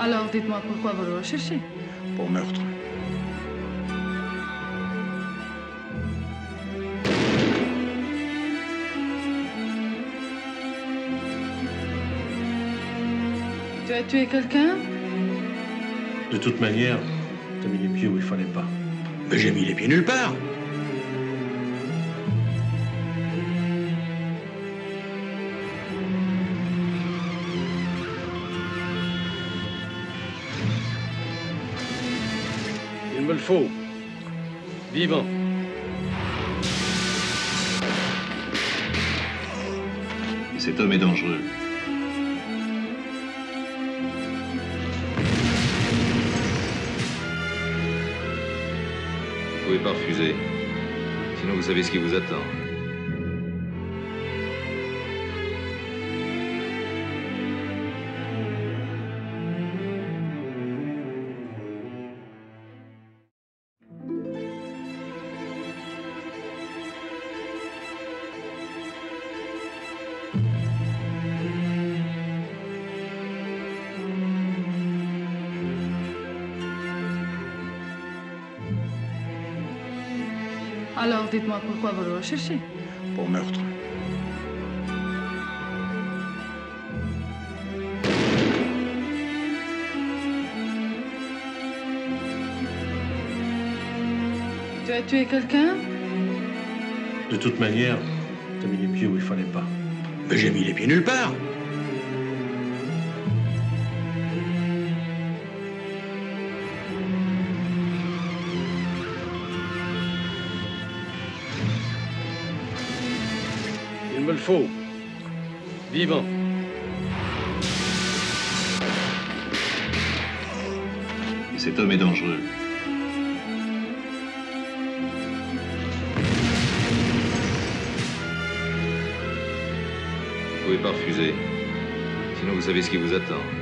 Alors, dites-moi pourquoi vous le recherchez? Pour meurtre. Tu as tué quelqu'un? De toute manière, tu as mis les pieds où il fallait pas. Mais j'ai mis les pieds nulle part. Il me le faut. Vivant. Et cet homme est dangereux. Vous ne pouvez pas refuser, sinon vous savez ce qui vous attend. Alors, dites-moi pourquoi vous le recherchez? Pour meurtre. Tu as tué quelqu'un? De toute manière, tu as mis les pieds où il fallait pas. Mais j'ai mis les pieds nulle part. Il me le faut. Vivant. Et cet homme est dangereux. Vous ne pouvez pas refuser, sinon vous savez ce qui vous attend.